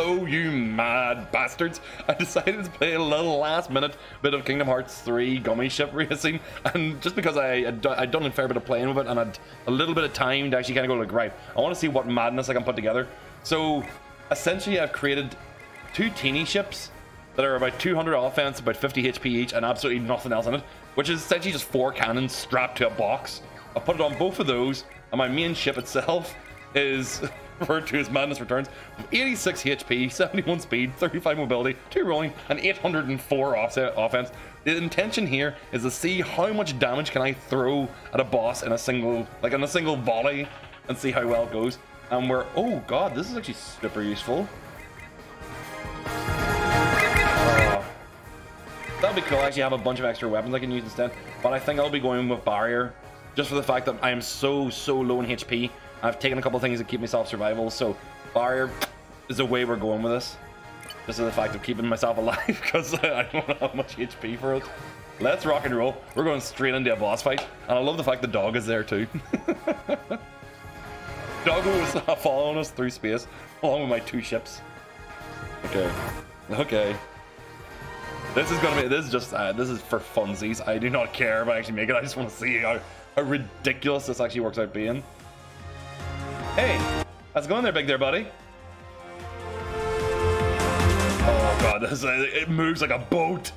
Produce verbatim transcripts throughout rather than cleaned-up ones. Hello, you mad bastards. I decided to play a little last minute bit of Kingdom Hearts three gummy ship racing, and just because I had done a fair bit of playing with it and had a little bit of time to actually kind of go like, right, I want to see what madness I can put together. So essentially I've created two teeny ships that are about two hundred offense, about fifty H P each, and absolutely nothing else in it, which is essentially just four cannons strapped to a box. I've put it on both of those, and my main ship itself is referred to as Madness Returns. eighty-six H P, seventy-one speed, thirty-five mobility, two rolling, and eight hundred and four offset offense. The intention here is to see how much damage can I throw at a boss in a single, like in a single volley, and see how well it goes. And we're, oh god, this is actually super useful. Uh, that'd be cool. I actually have a bunch of extra weapons I can use instead, but I think I'll be going with Barrier, just for the fact that I am so, so low in H P. I've taken a couple of things to keep myself survival, so Barrier is the way we're going with this. Just for the fact of keeping myself alive, because I don't have much H P for it. Let's rock and roll. We're going straight into a boss fight, and I love the fact the dog is there too. Doggo is following us through space, along with my two ships. Okay, okay. This is gonna be. This is just. Uh, this is for funsies. I do not care if I actually make it. I just want to see how, how ridiculous this actually works out being. Hey, how's it going there, big there, buddy? Oh god, this, uh, it moves like a boat.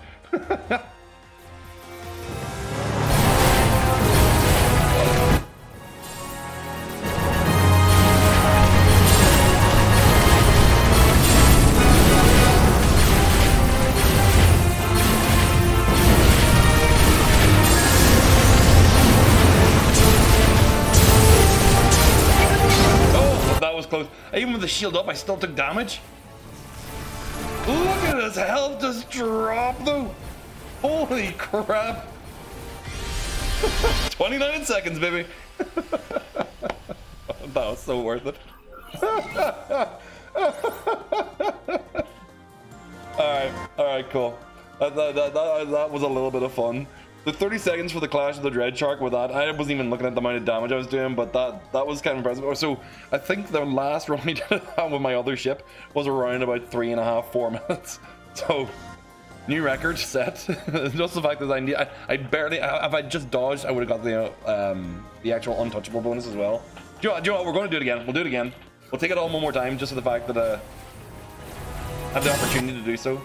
Even with the shield up, I still took damage. Look at this health just drop though. Holy crap. twenty-nine seconds, baby. That was so worth it. Alright, alright, cool. That, that, that, that, that was a little bit of fun. The thirty seconds for the Clash of the Dread Shark with that, I wasn't even looking at the amount of damage I was doing, but that that was kind of impressive. So I think the last run we did with my other ship was around about three and a half, four minutes. So new record set. Just the fact that I need, I, I barely, I, if I just dodged, I would have got the um, the actual untouchable bonus as well. Do you, do you know what? We're going to do it again. We'll do it again. We'll take it all one more time, just for the fact that uh, I have the opportunity to do so.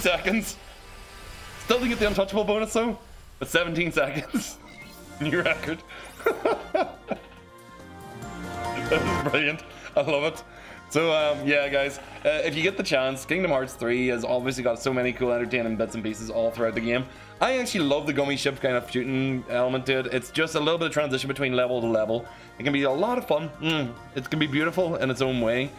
Seconds. Still didn't get the untouchable bonus though, but seventeen seconds. New record. That is brilliant. I love it. So um, yeah guys, uh, if you get the chance, Kingdom Hearts three has obviously got so many cool entertaining bits and pieces all throughout the game. I actually love the gummy ship kind of shooting element to it. It's just a little bit of transition between level to level. It can be a lot of fun. Mm, it can be beautiful in its own way.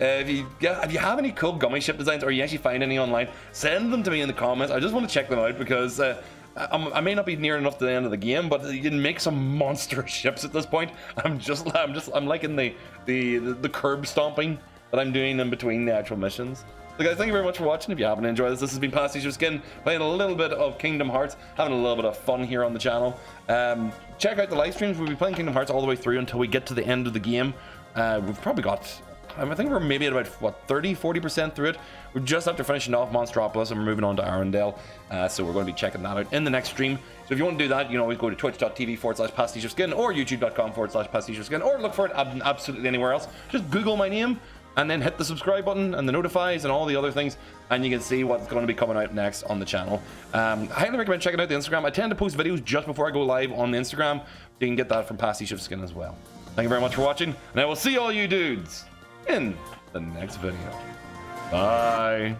Uh, if, you, yeah, if you have any cool gummy ship designs, or you actually find any online, send them to me in the comments. I just want to check them out, because uh, I, I may not be near enough to the end of the game, but you can make some monster ships at this point. I'm just, I'm just, I'm liking the the the, the curb stomping that I'm doing in between the actual missions. So guys, thank you very much for watching. If you haven't enjoyed this, this has been Pastiche of Skin, playing a little bit of Kingdom Hearts, having a little bit of fun here on the channel. Um, check out the live streams. We'll be playing Kingdom Hearts all the way through until we get to the end of the game. Uh, we've probably got. I think we're maybe at about, what, thirty, forty percent through it. We're just after finishing off Monstropolis, and we're moving on to Arendelle. Uh, so we're going to be checking that out in the next stream. So if you want to do that, you can always go to twitch.tv forward slash Pastiche of Skin, or youtube.com forward slash Pastiche of Skin, or look for it absolutely anywhere else. Just Google my name, and then hit the subscribe button and the notifies and all the other things, and you can see what's going to be coming out next on the channel. Um, I highly recommend checking out the Instagram. I tend to post videos just before I go live on the Instagram. You can get that from Pastiche of Skin as well. Thank you very much for watching, and I will see all you dudes in the next video. Bye.